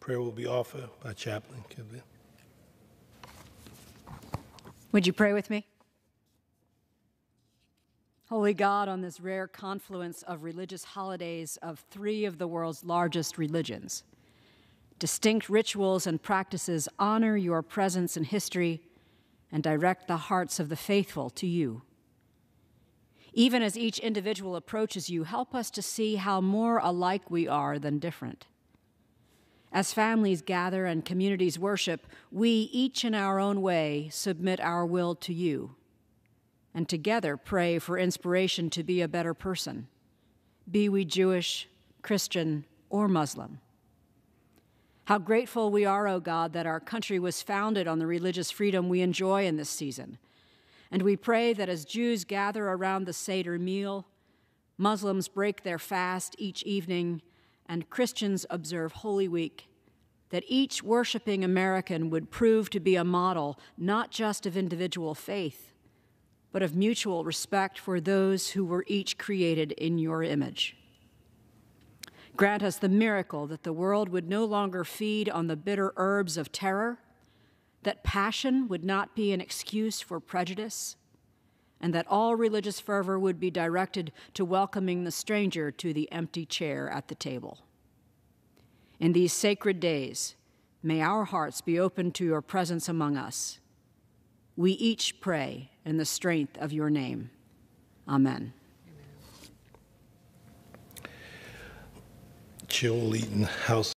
Prayer will be offered by Chaplain Kibben. Would you pray with me? Holy God, on this rare confluence of religious holidays of three of the world's largest religions, distinct rituals and practices honor your presence in history and direct the hearts of the faithful to you. Even as each individual approaches you, help us to see how more alike we are than different. As families gather and communities worship, we, each in our own way, submit our will to you, and together pray for inspiration to be a better person, be we Jewish, Christian, or Muslim. How grateful we are, O God, that our country was founded on the religious freedom we enjoy in this season. And we pray that as Jews gather around the Seder meal, Muslims break their fast each evening, and Christians observe Holy Week, that each worshiping American would prove to be a model not just of individual faith, but of mutual respect for those who were each created in your image. Grant us the miracle that the world would no longer feed on the bitter herbs of terror, that passion would not be an excuse for prejudice, and that all religious fervor would be directed to welcoming the stranger to the empty chair at the table. In these sacred days, may our hearts be open to your presence among us. We each pray in the strength of your name. Amen. Amen. Jill Eaton, House.